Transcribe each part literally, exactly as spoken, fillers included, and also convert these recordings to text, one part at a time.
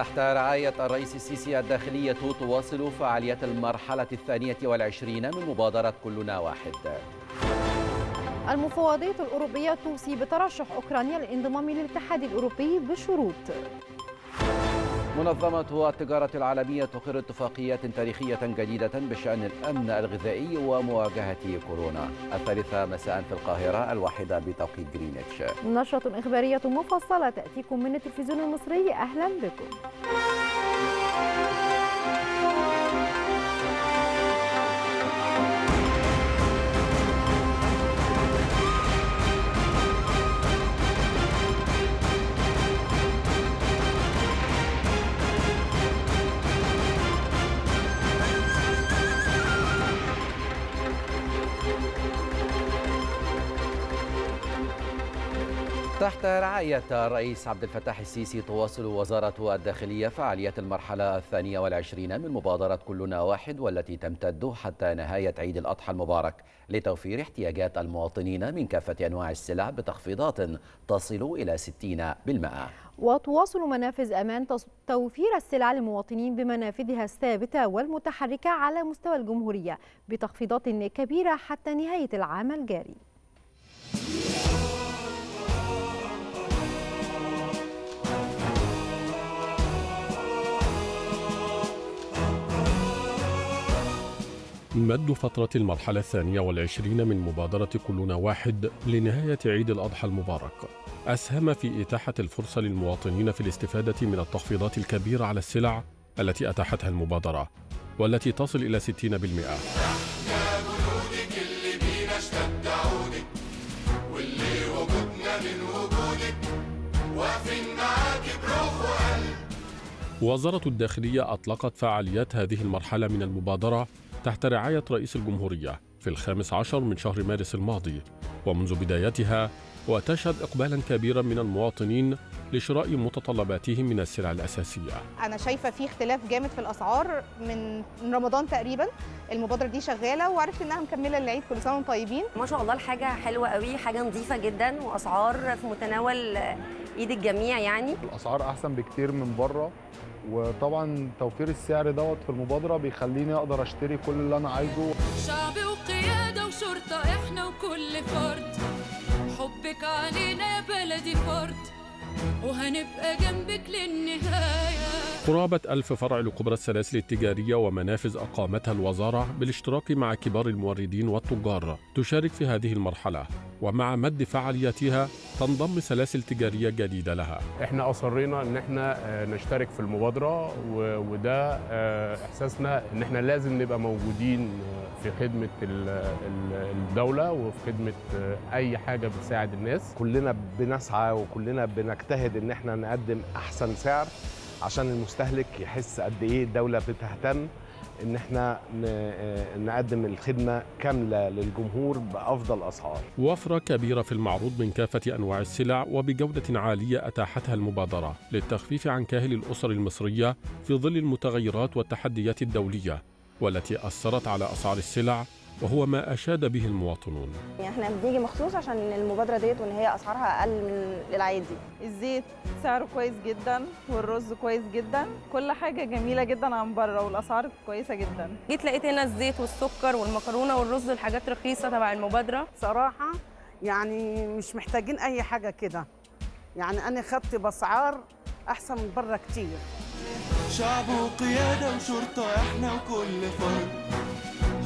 تحت رعاية الرئيس السيسي الداخلية تواصل فعالية المرحلة الثانية والعشرين من مبادرة كلنا واحد. المفوضية الأوروبية توصي بترشح أوكرانيا للانضمام للاتحاد الأوروبي بشروط. منظمة التجارة العالمية تقر اتفاقيات تاريخية جديدة بشأن الأمن الغذائي ومواجهة كورونا. الثالثة مساء في القاهرة، الواحدة بتوقيت جرينتش. نشرة إخبارية مفصلة تأتيكم من التلفزيون المصري، أهلا بكم. تحت رعاية الرئيس عبد الفتاح السيسي تواصل وزارة الداخلية فعالية المرحلة الثانية والعشرين من مبادرة كلنا واحد، والتي تمتد حتى نهاية عيد الأضحى المبارك لتوفير احتياجات المواطنين من كافة أنواع السلع بتخفيضات تصل إلى ستين بالمئة. وتواصل منافذ أمان توفير السلع للمواطنين بمنافذها الثابتة والمتحركة على مستوى الجمهورية بتخفيضات كبيرة حتى نهاية العام الجاري. مد فترة المرحلة الثانية والعشرين من مبادرة كلنا واحد لنهاية عيد الأضحى المبارك أسهم في إتاحة الفرصة للمواطنين في الاستفادة من التخفيضات الكبيرة على السلع التي أتاحتها المبادرة والتي تصل إلى ستين بالمئة. وزارة الداخلية أطلقت فعاليات هذه المرحلة من المبادرة تحت رعاية رئيس الجمهورية في الخامس عشر من شهر مارس الماضي، ومنذ بدايتها وتشهد إقبالا كبيرا من المواطنين لشراء متطلباتهم من السلع الأساسية. أنا شايفة في اختلاف جامد في الأسعار من رمضان تقريبا، المبادرة دي شغالة وعرفت إنها مكملة للعيد. كل سنة وانتم طيبين. ما شاء الله الحاجة حلوة قوي، حاجة نظيفة جدا وأسعار في متناول إيد الجميع يعني. الأسعار أحسن بكتير من بره، وطبعا توفير السعر دوت في المبادره بيخليني اقدر اشتري كل اللي انا عايزه. شعب وقياده وشرطه احنا وكل فرد، حبك علينا يا بلدي فرد وهنبقى جنبك للنهايه. قرابه ألف فرع لكبرى السلاسل التجاريه ومنافذ اقامتها الوزاره بالاشتراك مع كبار الموردين والتجار تشارك في هذه المرحله، ومع مد فعالياتها تنضم سلاسل تجارية جديدة لها. احنا أصرينا ان احنا نشترك في المبادرة، وده احساسنا ان احنا لازم نبقى موجودين في خدمة الدولة وفي خدمة اي حاجة بتساعد الناس. كلنا بنسعى وكلنا بنجتهد ان احنا نقدم احسن سعر عشان المستهلك يحس قد ايه الدولة بتهتم إن إحنا نقدم الخدمة كاملة للجمهور بأفضل أسعار. وفرة كبيرة في المعروض من كافة أنواع السلع وبجودة عالية أتاحتها المبادرة للتخفيف عن كاهل الأسر المصرية في ظل المتغيرات والتحديات الدولية والتي أثرت على أسعار السلع، وهو ما أشاد به المواطنون. يعني إحنا بنيجي مخصوص عشان المبادرة ديت، وإن هي أسعارها أقل من العادي. الزيت سعره كويس جدا، والرز كويس جدا، كل حاجة جميلة جدا عن بره، والأسعار كويسة جدا. جيت لقيت هنا الزيت والسكر والمكرونة والرز، الحاجات رخيصة تبع المبادرة. صراحة يعني مش محتاجين أي حاجة كده، يعني أنا خدت بأسعار أحسن من بره كتير. شعب وقيادة وشرطة إحنا وكل فرد،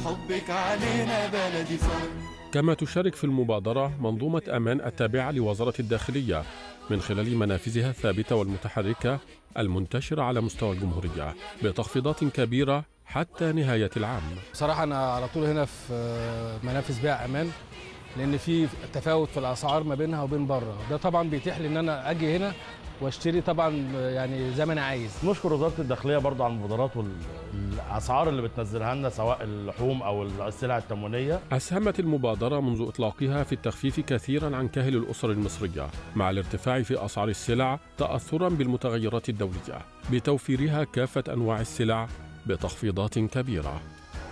حبك علينا بلدي فرد. كما تشارك في المبادرة منظومة أمان التابعة لوزارة الداخلية من خلال منافذها الثابتة والمتحركة المنتشرة على مستوى الجمهورية بتخفيضات كبيرة حتى نهاية العام. بصراحة أنا على طول هنا في منافذ بيع أمان، لأن في تفاوت في الأسعار ما بينها وبين بره، ده طبعا بيتيح لي إن أنا أجي هنا واشتري طبعا يعني زي ما انا عايز. نشكر وزاره الداخليه برضو على المبادرات والاسعار اللي بتنزلها لنا سواء اللحوم او السلع التموينيه. اسهمت المبادره منذ اطلاقها في التخفيف كثيرا عن كاهل الاسر المصريه مع الارتفاع في اسعار السلع تاثرا بالمتغيرات الدوليه بتوفيرها كافه انواع السلع بتخفيضات كبيره.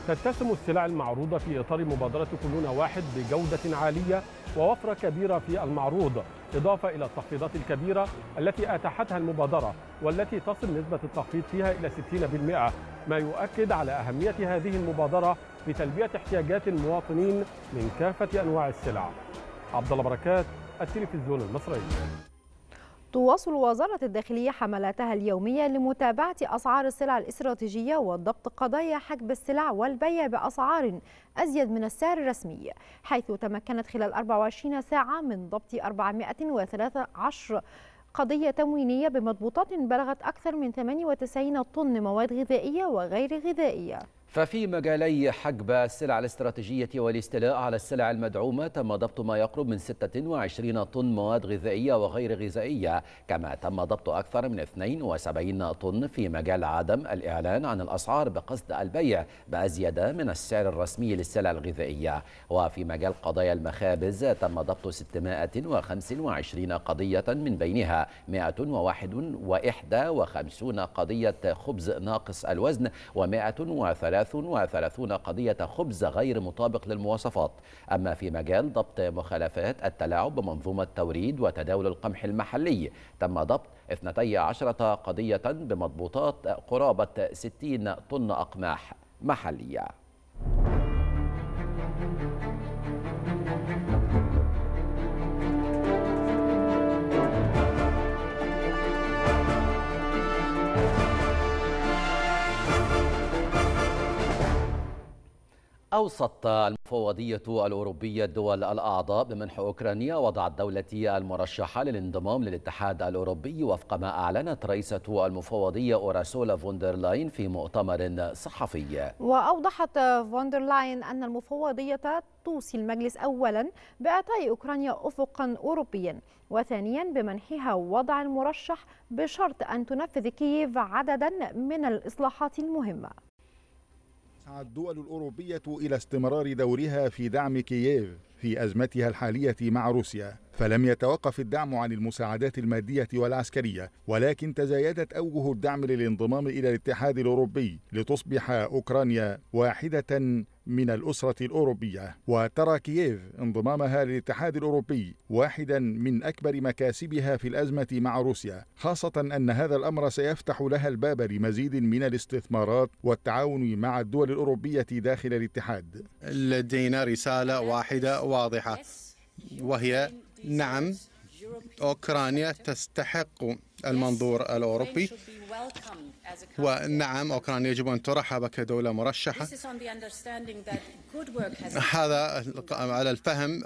تتسم السلع المعروضه في اطار مبادره كلنا واحد بجوده عاليه ووفرة كبيرة في المعروض، إضافة إلى التخفيضات الكبيرة التي أتاحتها المبادرة والتي تصل نسبة التخفيض فيها إلى ستين بالمئة، ما يؤكد على أهمية هذه المبادرة لتلبية احتياجات المواطنين من كافة أنواع السلع. عبد الله بركات، التلفزيون المصري. تواصل وزارة الداخلية حملاتها اليومية لمتابعة أسعار السلع الاستراتيجية وضبط قضايا حجب السلع والبيع بأسعار أزيد من السعر الرسمي، حيث تمكنت خلال أربع وعشرين ساعة من ضبط أربعمائة وثلاثة عشر قضية تموينية بمضبوطات بلغت أكثر من ثمانية وتسعين طن مواد غذائية وغير غذائية. ففي مجالي حجب السلع الاستراتيجية والاستيلاء على السلع المدعومة تم ضبط ما يقرب من ستة وعشرين طن مواد غذائية وغير غذائية، كما تم ضبط أكثر من اثنين وسبعين طن في مجال عدم الإعلان عن الأسعار بقصد البيع بأزيد من السعر الرسمي للسلع الغذائية. وفي مجال قضايا المخابز تم ضبط ستمائة وخمسة وعشرين قضية، من بينها مائة وواحد وخمسين قضية خبز ناقص الوزن ومائة وثلاثة وثلاثون قضية خبز غير مطابق للمواصفات. أما في مجال ضبط مخالفات التلاعب بمنظومة توريد وتداول القمح المحلي تم ضبط اثنتي عشرة قضية بمضبوطات قرابة ستين طن أقماح محلية. أوصت المفوضية الأوروبية الدول الأعضاء بمنح أوكرانيا وضع الدولة المرشحة للانضمام للاتحاد الأوروبي وفق ما أعلنت رئيسة المفوضية أورسولا فون دير لاين في مؤتمر صحفي. وأوضحت فون دير لاين أن المفوضية توصي المجلس أولا بإعطاء أوكرانيا أفقا أوروبيا، وثانيا بمنحها وضع المرشح بشرط أن تنفذ كييف عددا من الإصلاحات المهمة. سعت الدول الأوروبية إلى استمرار دورها في دعم كييف في أزمتها الحالية مع روسيا، فلم يتوقف الدعم عن المساعدات المادية والعسكرية، ولكن تزايدت أوجه الدعم للانضمام إلى الاتحاد الأوروبي لتصبح أوكرانيا واحدة من الأسرة الأوروبية. وترى كييف انضمامها للاتحاد الأوروبي واحدا من أكبر مكاسبها في الأزمة مع روسيا، خاصة أن هذا الأمر سيفتح لها الباب لمزيد من الاستثمارات والتعاون مع الدول الأوروبية داخل الاتحاد. لدينا رسالة واحدة واضحة، وهي نعم، أوكرانيا تستحق المنظور الأوروبي، ونعم أوكرانيا يجب أن ترحب كدولة مرشحة. هذا على الفهم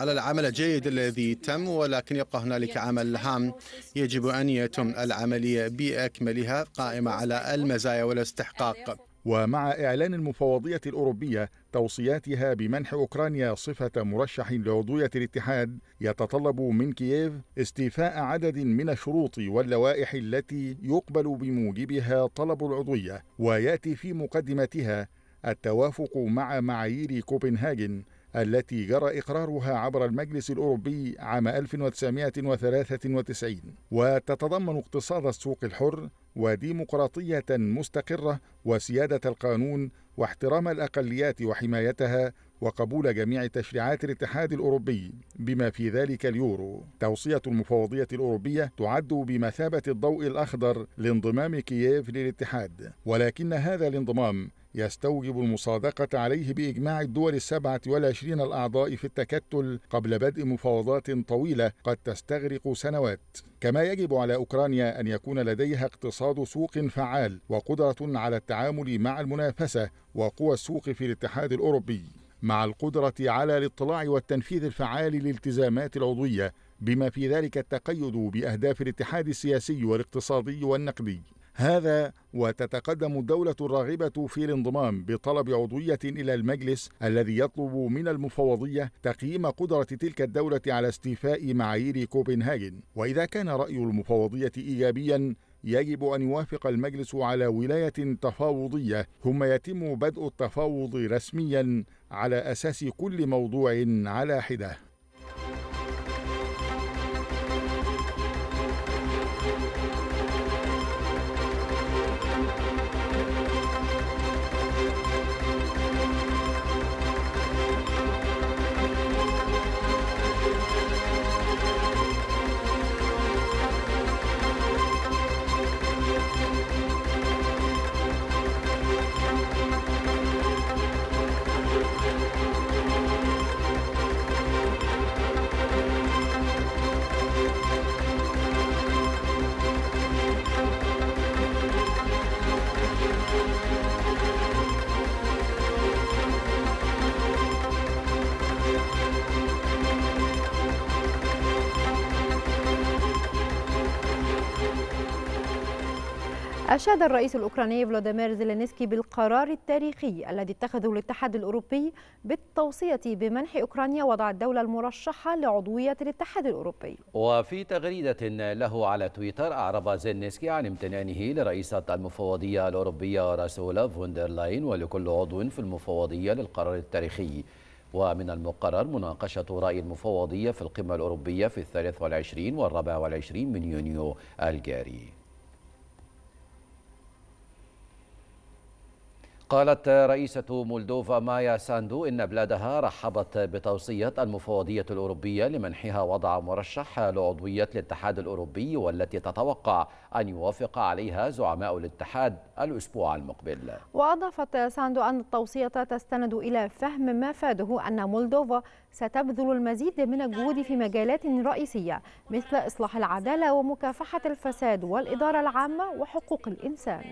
على العمل الجيد الذي تم، ولكن يبقى هنالك عمل هام يجب أن يتم العملية بأكملها قائمة على المزايا والاستحقاق. ومع إعلان المفوضية الأوروبية توصياتها بمنح أوكرانيا صفة مرشح لعضوية الاتحاد، يتطلب من كييف استيفاء عدد من الشروط واللوائح التي يقبل بموجبها طلب العضوية، ويأتي في مقدمتها التوافق مع معايير كوبنهاجن التي جرى إقرارها عبر المجلس الأوروبي عام ألف وتسعمائة وثلاثة وتسعين، وتتضمن اقتصاد السوق الحر وديمقراطية مستقرة وسيادة القانون واحترام الأقليات وحمايتها وقبول جميع تشريعات الاتحاد الأوروبي بما في ذلك اليورو. توصية المفوضية الأوروبية تعد بمثابة الضوء الأخضر لانضمام كييف للاتحاد، ولكن هذا الانضمام يستوجب المصادقة عليه بإجماع الدول السبعة والعشرين الأعضاء في التكتل قبل بدء مفاوضات طويلة قد تستغرق سنوات. كما يجب على أوكرانيا أن يكون لديها اقتصاد سوق فعال وقدرة على التعامل مع المنافسة وقوى السوق في الاتحاد الأوروبي، مع القدرة على الاطلاع والتنفيذ الفعال للالتزامات العضوية، بما في ذلك التقيد بأهداف الاتحاد السياسي والاقتصادي والنقدي. هذا وتتقدم الدولة الراغبة في الانضمام بطلب عضوية إلى المجلس الذي يطلب من المفوضية تقييم قدرة تلك الدولة على استيفاء معايير كوبنهاجن، وإذا كان رأي المفوضية إيجابياً يجب أن يوافق المجلس على ولاية تفاوضية، ثم يتم بدء التفاوض رسمياً على أساس كل موضوع على حدة. أشاد الرئيس الأوكراني فلاديمير زيلينسكي بالقرار التاريخي الذي اتخذه الاتحاد الأوروبي بالتوصية بمنح أوكرانيا وضع الدولة المرشحة لعضوية الاتحاد الأوروبي. وفي تغريدة له على تويتر أعرب زيلينسكي عن امتنانه لرئيسة المفوضية الأوروبية أورسولا فون دير لاين ولكل عضو في المفوضية للقرار التاريخي. ومن المقرر مناقشة رأي المفوضية في القمة الأوروبية في الثالث والعشرين والرابع والعشرين من يونيو الجاري. قالت رئيسة مولدوفا مايا ساندو إن بلادها رحبت بتوصية المفوضية الأوروبية لمنحها وضع مرشح لعضوية الاتحاد الأوروبي، والتي تتوقع أن يوافق عليها زعماء الاتحاد الأسبوع المقبل. وأضافت ساندو أن التوصية تستند إلى فهم ما فاده أن مولدوفا ستبذل المزيد من الجهود في مجالات رئيسية مثل إصلاح العدالة ومكافحة الفساد والإدارة العامة وحقوق الإنسان.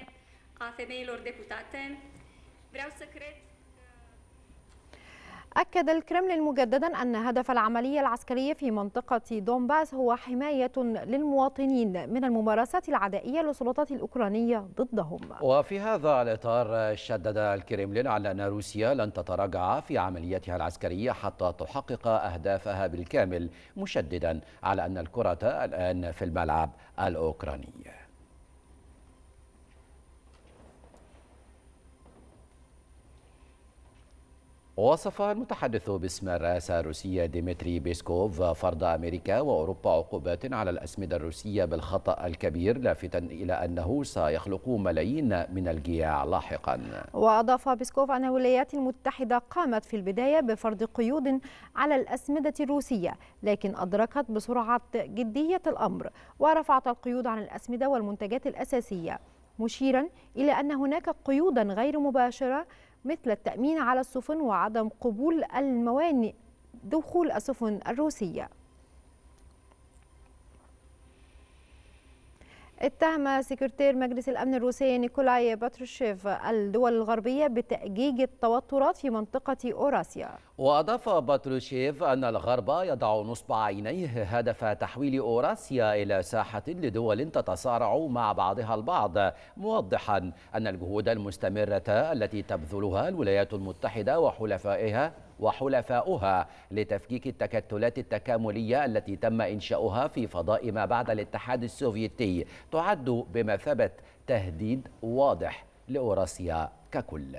أكد الكرملين مجددا أن هدف العملية العسكرية في منطقة دونباس هو حماية للمواطنين من الممارسات العدائية للسلطات الأوكرانية ضدهم. وفي هذا الإطار شدد الكرملين على أن روسيا لن تتراجع في عملياتها العسكرية حتى تحقق أهدافها بالكامل، مشددا على أن الكرة الآن في الملعب الأوكراني. وصف المتحدث باسم الرئاسة الروسية ديمتري بيسكوف فرض أمريكا وأوروبا عقوبات على الأسمدة الروسية بالخطأ الكبير، لافتا إلى أنه سيخلق ملايين من الجياع لاحقا. وأضاف بيسكوف أن الولايات المتحدة قامت في البداية بفرض قيود على الأسمدة الروسية، لكن أدركت بسرعة جدية الأمر ورفعت القيود عن الأسمدة والمنتجات الأساسية، مشيرا إلى أن هناك قيودا غير مباشرة مثل التأمين على السفن وعدم قبول الموانئ دخول السفن الروسية. اتهم سكرتير مجلس الأمن الروسي نيكولاي باتروشيف الدول الغربية بتأجيج التوترات في منطقة أوراسيا. وأضاف باتروشيف أن الغرب يضع نصب عينيه هدف تحويل أوراسيا إلى ساحة لدول تتصارع مع بعضها البعض، موضحا أن الجهود المستمرة التي تبذلها الولايات المتحدة وحلفائها وحلفاؤها لتفكيك التكتلات التكاملية التي تم إنشاؤها في فضاء ما بعد الاتحاد السوفيتي تعد بمثابة تهديد واضح لأوراسيا ككل.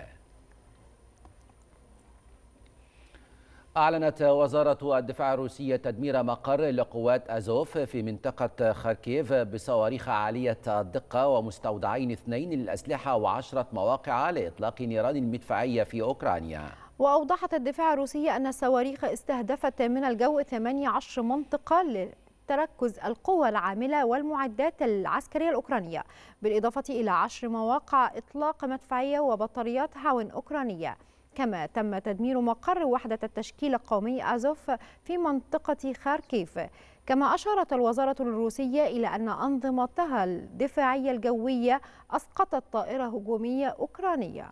أعلنت وزارة الدفاع الروسية تدمير مقر لقوات أزوف في منطقة خاركيف بصواريخ عالية الدقة ومستودعين اثنين للأسلحة وعشرة مواقع لإطلاق نيران مدفعية في أوكرانيا. وأوضحت الدفاع الروسي أن الصواريخ استهدفت من الجو ثمانية عشر منطقة لتركز القوى العاملة والمعدات العسكرية الأوكرانية، بالإضافة إلى عشر مواقع إطلاق مدفعية وبطاريات هاون أوكرانية. كما تم تدمير مقر وحدة التشكيل القومي أزوف في منطقة خاركيف. كما أشارت الوزارة الروسية إلى أن أنظمتها الدفاعية الجوية أسقطت طائرة هجومية أوكرانية.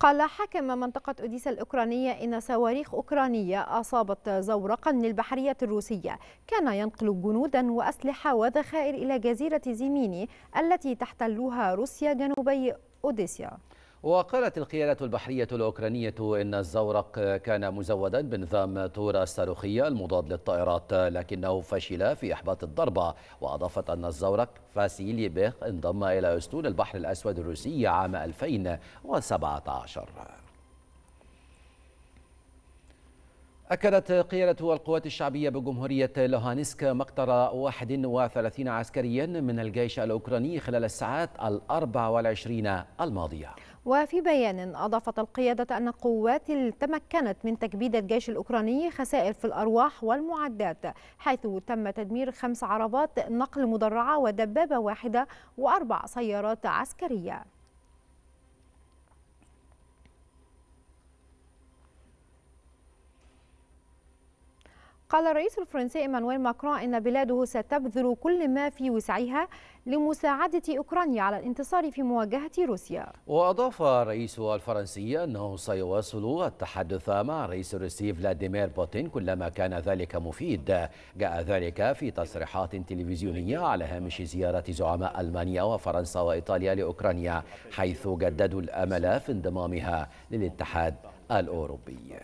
قال حاكم منطقة أوديسا الأوكرانية إن صواريخ أوكرانية أصابت زورقا للبحرية الروسية كان ينقل جنودا وأسلحة وذخائر إلى جزيرة زيميني التي تحتلها روسيا جنوبي أوديسيا. وقالت القيادة البحرية الأوكرانية إن الزورق كان مزودا بنظام تورا الصاروخية المضاد للطائرات، لكنه فشل في إحباط الضربة. وأضافت أن الزورق فاسيلي بيخ انضم إلى أسطول البحر الأسود الروسي عام ألفين وسبعة عشر. أكدت قيادة القوات الشعبية بجمهورية لوهانسك مقتل واحد وثلاثين عسكريا من الجيش الأوكراني خلال الساعات الأربع والعشرين الماضية. وفي بيان أضافت القيادة أن القوات تمكنت من تكبيد الجيش الأوكراني خسائر في الأرواح والمعدات، حيث تم تدمير خمس عربات نقل مدرعة ودبابة واحدة وأربع سيارات عسكرية. قال الرئيس الفرنسي إيمانويل ماكرون إن بلاده ستبذل كل ما في وسعها لمساعدة أوكرانيا على الانتصار في مواجهة روسيا. وأضاف الرئيس الفرنسي أنه سيواصل التحدث مع الرئيس الروسي فلاديمير بوتين كلما كان ذلك مفيد. جاء ذلك في تصريحات تلفزيونية على هامش زيارة زعماء ألمانيا وفرنسا وإيطاليا لأوكرانيا، حيث جددوا الأمل في انضمامها للاتحاد الأوروبي.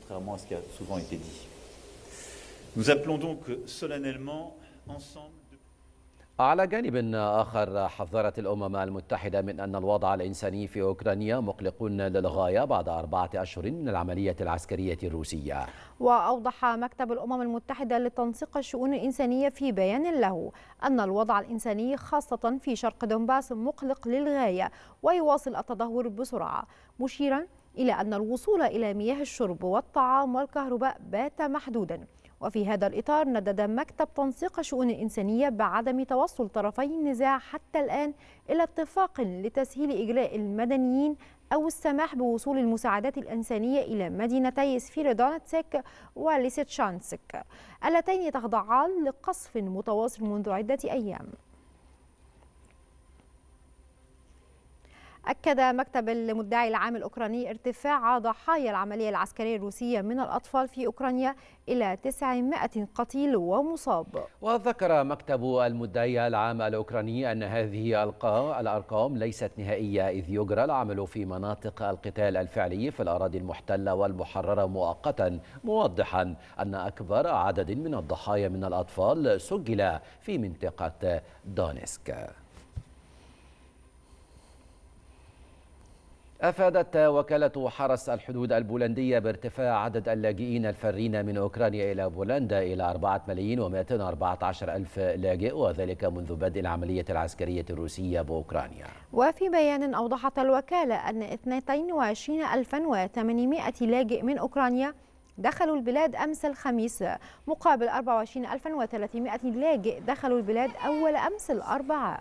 Contrairement à ce qui a souvent été dit. Nous appelons donc solennellement ensemble. على جانب آخر، حذرت الأمم المتحدة من أن الوضع الإنساني في أوكرانيا مقلق للغاية بعد أربعة أشهر من العملية العسكرية الروسية. وأوضح مكتب الأمم المتحدة لتنسيق الشؤون الإنسانية في بيان له أن الوضع الإنساني خاصة في شرق دونباس مقلق للغاية ويواصل التدهور بسرعة، مشيرا إلى أن الوصول إلى مياه الشرب والطعام والكهرباء بات محدودا. وفي هذا الإطار ندد مكتب تنسيق الشؤون الإنسانية بعدم توصل طرفي النزاع حتى الآن إلى اتفاق لتسهيل إجلاء المدنيين أو السماح بوصول المساعدات الإنسانية إلى مدينتي سفيرودونتسك وليستشانسك اللتين تخضعان لقصف متواصل منذ عدة أيام. أكد مكتب المدعي العام الأوكراني ارتفاع ضحايا العملية العسكرية الروسية من الأطفال في أوكرانيا إلى تسعمائة قتيل ومصاب. وذكر مكتب المدعي العام الأوكراني أن هذه الأرقام ليست نهائية، إذ يجرى العمل في مناطق القتال الفعلي في الأراضي المحتلة والمحررة مؤقتا، موضحا أن أكبر عدد من الضحايا من الأطفال سجل في منطقة دونيسك. أفادت وكالة حرس الحدود البولندية بارتفاع عدد اللاجئين الفارين من أوكرانيا إلى بولندا إلى أربعة ملايين ومئتين وأربعة عشر ألف لاجئ، وذلك منذ بدء العملية العسكرية الروسية بأوكرانيا. وفي بيان أوضحت الوكالة أن اثنين وعشرين ألفا وثمانمائة لاجئ من أوكرانيا دخلوا البلاد أمس الخميس، مقابل أربعة وعشرين ألفا وثلاثمائة لاجئ دخلوا البلاد أول أمس الأربعاء.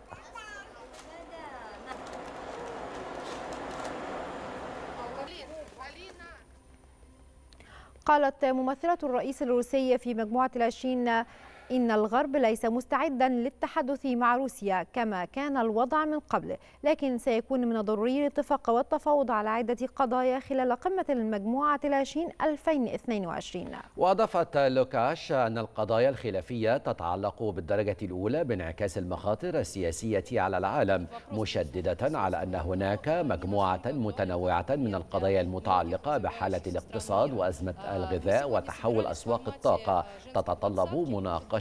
قالت ممثلة الرئيس الروسي في مجموعة العشرين إن الغرب ليس مستعدا للتحدث مع روسيا كما كان الوضع من قبل، لكن سيكون من الضروري الاتفاق والتفاوض على عدة قضايا خلال قمة المجموعة العشرين ألفين واثنين وعشرين. وأضافت لوكاش أن القضايا الخلافية تتعلق بالدرجة الأولى بانعكاس المخاطر السياسية على العالم، مشددة على أن هناك مجموعة متنوعة من القضايا المتعلقة بحالة الاقتصاد وأزمة الغذاء وتحول أسواق الطاقة تتطلب مناقشة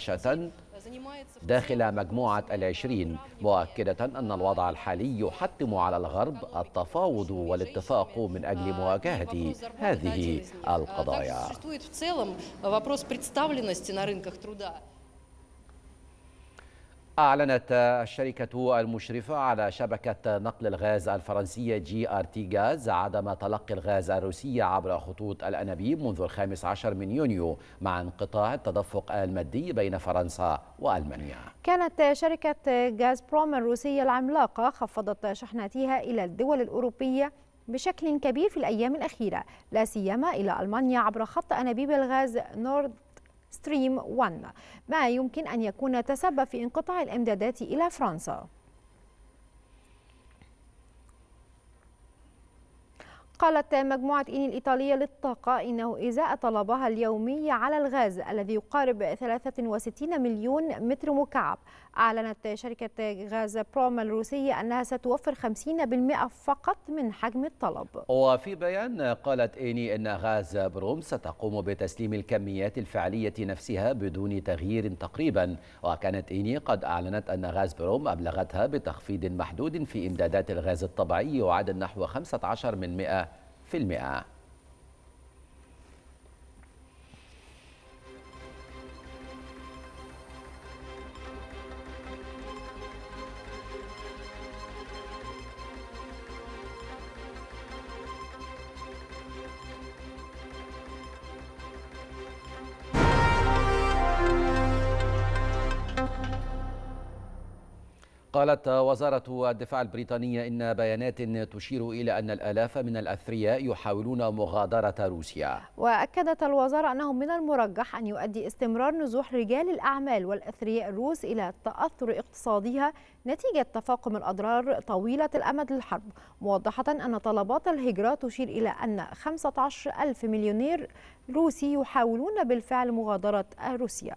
داخل مجموعة العشرين، مؤكدة أن الوضع الحالي يحتم على الغرب التفاوض والاتفاق من أجل مواجهة هذه القضايا. أعلنت الشركة المشرفة على شبكة نقل الغاز الفرنسية جي آر تي غاز عدم تلقي الغاز الروسي عبر خطوط الأنابيب منذ الخامس عشر من يونيو مع انقطاع التدفق المادي بين فرنسا وألمانيا. كانت شركة غاز بروم الروسية العملاقة خفضت شحناتها إلى الدول الأوروبية بشكل كبير في الأيام الأخيرة، لا سيما إلى ألمانيا عبر خط أنابيب الغاز نورد ستريم واحد، ما يمكن أن يكون تسبب في انقطاع الإمدادات إلى فرنسا. قالت مجموعة إن الإيطالية للطاقة إنه إزاء طلبها اليومي على الغاز الذي يقارب ثلاثة وستين مليون متر مكعب، أعلنت شركة غاز بروم الروسية أنها ستوفر خمسين بالمئة فقط من حجم الطلب. وفي بيان قالت إني أن غاز بروم ستقوم بتسليم الكميات الفعلية نفسها بدون تغيير تقريبا، وكانت إني قد أعلنت أن غاز بروم أبلغتها بتخفيض محدود في إمدادات الغاز الطبيعي يعادل نحو خمسة عشر بالمئة. قالت وزارة الدفاع البريطانية إن بيانات تشير إلى أن الآلاف من الأثرياء يحاولون مغادرة روسيا. وأكدت الوزارة أنه من المرجح أن يؤدي استمرار نزوح رجال الأعمال والأثرياء الروس إلى تأثر اقتصادها نتيجة تفاقم الأضرار طويلة الأمد للحرب، موضحة أن طلبات الهجرة تشير إلى أن خمسة عشر ألف مليونير روسي يحاولون بالفعل مغادرة روسيا.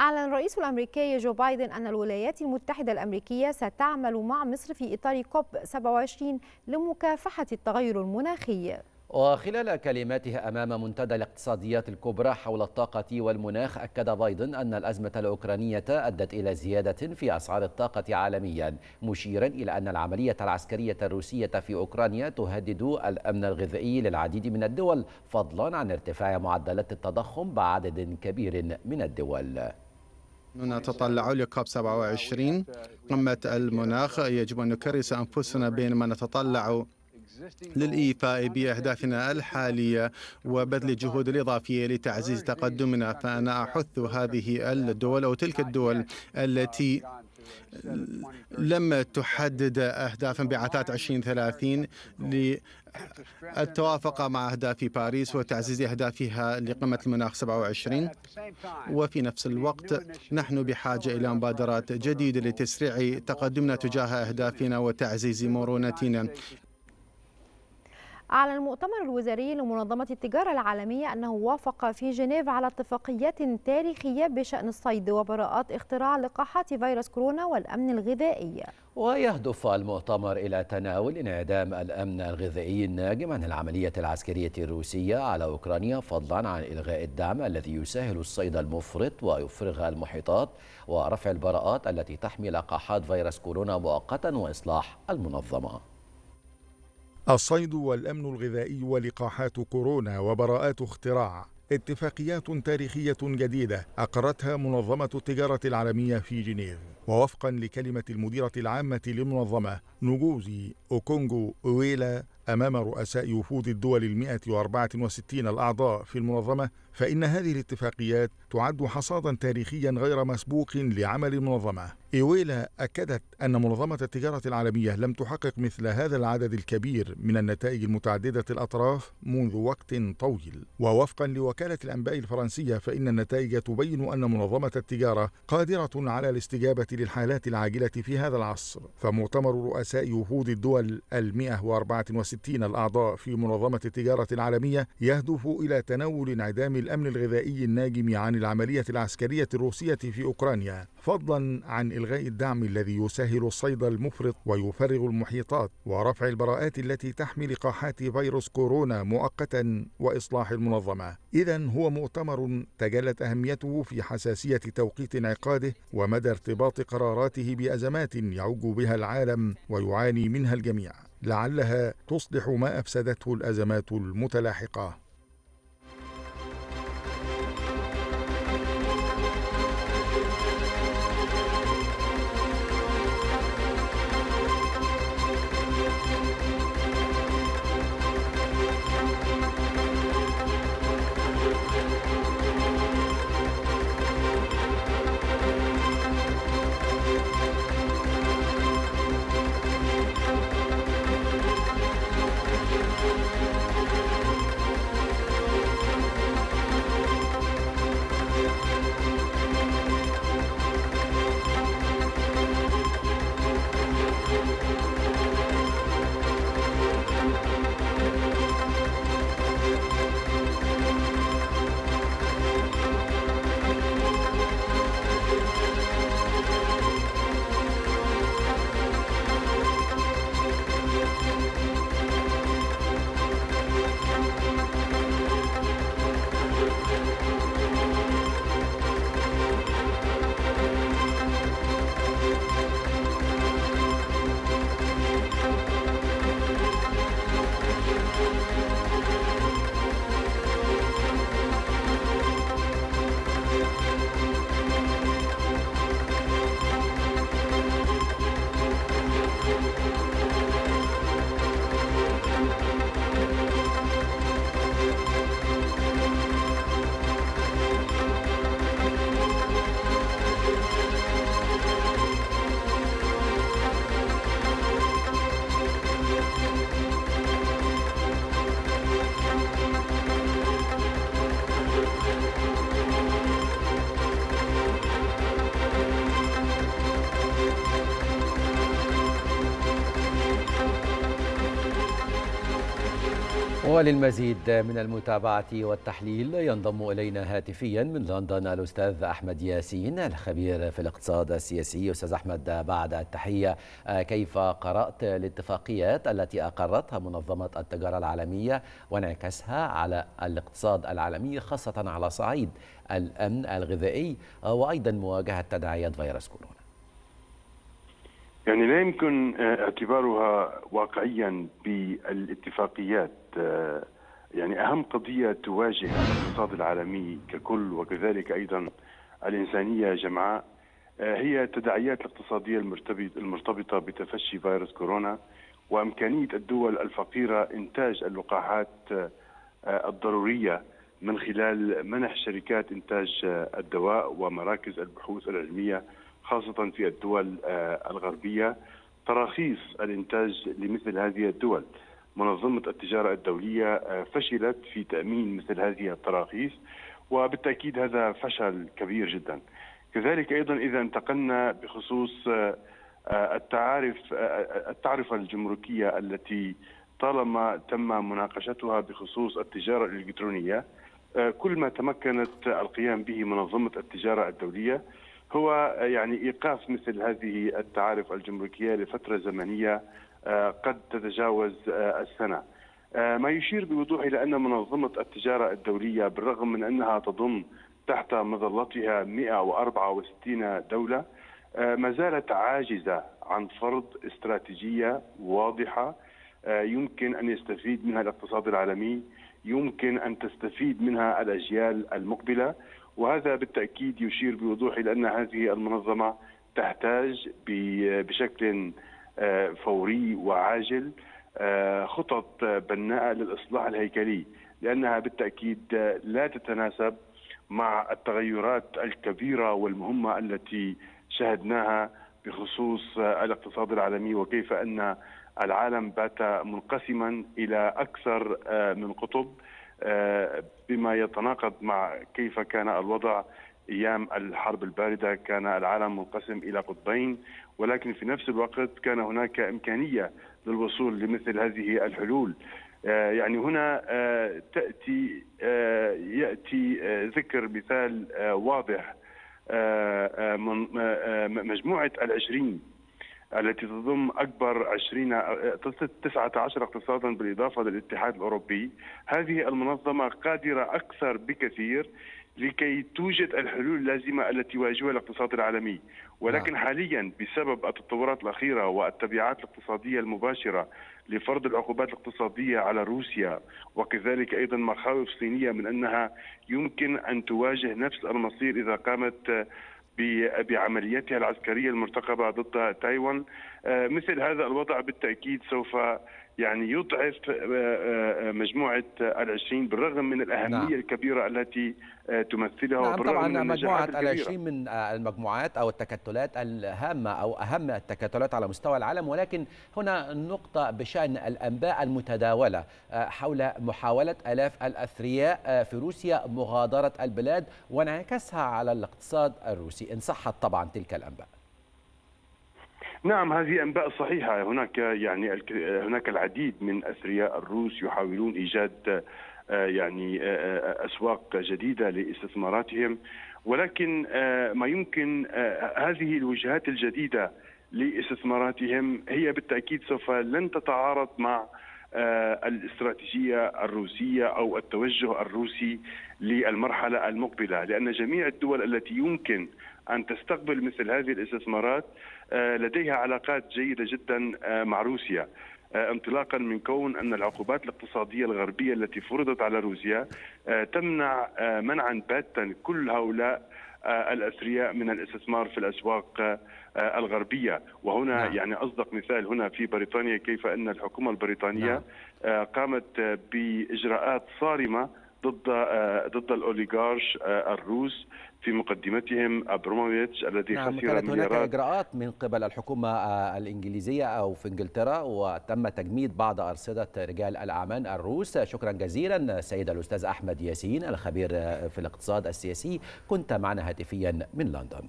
أعلن الرئيس الأمريكي جو بايدن أن الولايات المتحدة الأمريكية ستعمل مع مصر في إطار كوب سبعة وعشرين لمكافحة التغير المناخي. وخلال كلماته أمام منتدى الاقتصاديات الكبرى حول الطاقة والمناخ، أكد بايدن أن الأزمة الأوكرانية أدت إلى زيادة في أسعار الطاقة عالميا، مشيرا إلى أن العملية العسكرية الروسية في أوكرانيا تهدد الأمن الغذائي للعديد من الدول، فضلا عن ارتفاع معدلات التضخم بعدد كبير من الدول. نتطلع لكوب سبعة وعشرين قمة المناخ. يجب أن نكرس أنفسنا بينما نتطلع للإيفاء بأهدافنا الحالية وبذل الجهود الإضافية لتعزيز تقدمنا، فأنا أحث هذه الدول أو تلك الدول التي لم تحدد أهداف انبعاثات ألفين وثلاثين للتوافق مع أهداف باريس وتعزيز أهدافها لقمة المناخ سبعة وعشرين. وفي نفس الوقت نحن بحاجة إلى مبادرات جديدة لتسريع تقدمنا تجاه أهدافنا وتعزيز مرونتنا. أعلن المؤتمر الوزاري لمنظمة التجارة العالمية أنه وافق في جنيف على اتفاقيات تاريخية بشأن الصيد وبراءات اختراع لقاحات فيروس كورونا والأمن الغذائي. ويهدف المؤتمر إلى تناول انعدام الأمن الغذائي الناجم عن العملية العسكرية الروسية على أوكرانيا، فضلا عن إلغاء الدعم الذي يسهل الصيد المفرط ويفرغ المحيطات، ورفع البراءات التي تحمي لقاحات فيروس كورونا مؤقتا، وإصلاح المنظمة. الصيد والأمن الغذائي ولقاحات كورونا وبراءات اختراع، اتفاقيات تاريخية جديدة أقرتها منظمة التجارة العالمية في جنيف. ووفقا لكلمة المديرة العامة للمنظمة نوجوزي أوكونغو أويلا أمام رؤساء وفود الدول المائة وأربعة وستين الأعضاء في المنظمة، فإن هذه الاتفاقيات تعد حصادا تاريخيا غير مسبوق لعمل المنظمة. إويلا أكدت أن منظمة التجارة العالمية لم تحقق مثل هذا العدد الكبير من النتائج المتعددة الأطراف منذ وقت طويل. ووفقا لوكالة الأنباء الفرنسية، فإن النتائج تبين أن منظمة التجارة قادرة على الاستجابة للحالات العاجلة في هذا العصر. فمؤتمر رؤساء وفود الدول المائة وأربعة وستين الأعضاء في منظمة التجارة العالمية يهدف إلى تناول انعدام الأمن الغذائي الناجم عن العملية العسكرية الروسية في أوكرانيا، فضلا عن إلغاء الدعم الذي يسهل الصيد المفرط ويفرغ المحيطات، ورفع البراءات التي تحمي لقاحات فيروس كورونا مؤقتا، وإصلاح المنظمة. إذن هو مؤتمر تجلت أهميته في حساسية توقيت انعقاده ومدى ارتباط قراراته بأزمات يعج بها العالم ويعاني منها الجميع، لعلها تصلح ما أفسدته الأزمات المتلاحقة. وللمزيد من المتابعة والتحليل ينضم إلينا هاتفيا من لندن الأستاذ أحمد ياسين الخبير في الاقتصاد السياسي. أستاذ أحمد، بعد التحية، كيف قرأت الاتفاقيات التي أقرتها منظمة التجارة العالمية وانعكاسها على الاقتصاد العالمي، خاصة على صعيد الأمن الغذائي وأيضا مواجهة تداعيات فيروس كورونا؟ يعني لا يمكن اعتبارها واقعيا بالاتفاقيات، يعني أهم قضية تواجه الاقتصاد العالمي ككل وكذلك أيضا الإنسانية جمعاء هي التداعيات الاقتصادية المرتبطة بتفشي فيروس كورونا وإمكانية الدول الفقيرة إنتاج اللقاحات الضرورية من خلال منح شركات إنتاج الدواء ومراكز البحوث العلمية خاصة في الدول الغربية تراخيص الإنتاج لمثل هذه الدول. منظمة التجارة الدولية فشلت في تأمين مثل هذه التراخيص، وبالتأكيد هذا فشل كبير جدا. كذلك أيضا إذا انتقلنا بخصوص التعارف التعرفة الجمركية التي طالما تم مناقشتها بخصوص التجارة الإلكترونية، كل ما تمكنت القيام به منظمة التجارة الدولية هو يعني إيقاف مثل هذه التعارف الجمركية لفترة زمنية قد تتجاوز السنة، ما يشير بوضوح إلى أن منظمة التجارة الدولية بالرغم من أنها تضم تحت مظلتها مئة وأربعة وستين دولة ما زالت عاجزة عن فرض استراتيجية واضحة يمكن أن يستفيد منها الاقتصاد العالمي، يمكن أن تستفيد منها الأجيال المقبلة، وهذا بالتأكيد يشير بوضوح إلى أن هذه المنظمة تحتاج بشكل فوري وعاجل خطط بناءة للإصلاح الهيكلي، لأنها بالتأكيد لا تتناسب مع التغيرات الكبيرة والمهمة التي شهدناها بخصوص الاقتصاد العالمي، وكيف أن العالم بات منقسما إلى أكثر من قطب بما يتناقض مع كيف كان الوضع أيام الحرب الباردة. كان العالم منقسم إلى قطبين، ولكن في نفس الوقت كان هناك إمكانية للوصول لمثل هذه الحلول. يعني هنا تأتي يأتي ذكر مثال واضح من مجموعة العشرين التي تضم أكبر عشرين تسعة عشر اقتصادا بالإضافة للاتحاد الأوروبي. هذه المنظمة قادرة أكثر بكثير لكي توجد الحلول اللازمة التي يواجهها الاقتصاد العالمي، ولكن حاليا بسبب التطورات الأخيرة والتبعات الاقتصادية المباشرة لفرض العقوبات الاقتصادية على روسيا، وكذلك أيضا مخاوف صينية من أنها يمكن أن تواجه نفس المصير إذا قامت بعملياتها العسكرية المرتقبة ضد تايوان، مثل هذا الوضع بالتأكيد سوف يعني يضعف مجموعة العشرين بالرغم من الأهمية نعم. الكبيرة التي تمثلها. نعم طبعا، من مجموعة العشرين من المجموعات أو التكتلات الهامة أو أهم التكتلات على مستوى العالم، ولكن هنا نقطة بشأن الأنباء المتداولة حول محاولة آلاف الأثرياء في روسيا مغادرة البلاد وانعكاسها على الاقتصاد الروسي، إن صحت طبعا تلك الأنباء. نعم، هذه أنباء صحيحة. هناك يعني هناك العديد من أثرياء الروس يحاولون إيجاد يعني أسواق جديدة لاستثماراتهم، ولكن ما يمكن هذه الوجهات الجديدة لاستثماراتهم هي بالتأكيد سوف لن تتعارض مع الاستراتيجية الروسية أو التوجه الروسي للمرحلة المقبلة، لأن جميع الدول التي يمكن أن تستقبل مثل هذه الاستثمارات لديها علاقات جيدة جدا مع روسيا، انطلاقا من كون أن العقوبات الاقتصادية الغربية التي فرضت على روسيا تمنع منعا باتا كل هؤلاء الأثرياء من الاستثمار في الأسواق الغربية. وهنا نعم. يعني أصدق مثال هنا في بريطانيا كيف أن الحكومة البريطانية نعم. قامت بإجراءات صارمة ضد ضد الأوليغارش الروس في مقدمتهم أبروموفيتش الذي نعم خسر كانت مليارات. هناك إجراءات من قبل الحكومة الإنجليزية أو في إنجلترا، وتم تجميد بعض أرصدة رجال الأعمال الروس. شكرا جزيلا سيد الأستاذ أحمد ياسين الخبير في الاقتصاد السياسي، كنت معنا هاتفيا من لندن.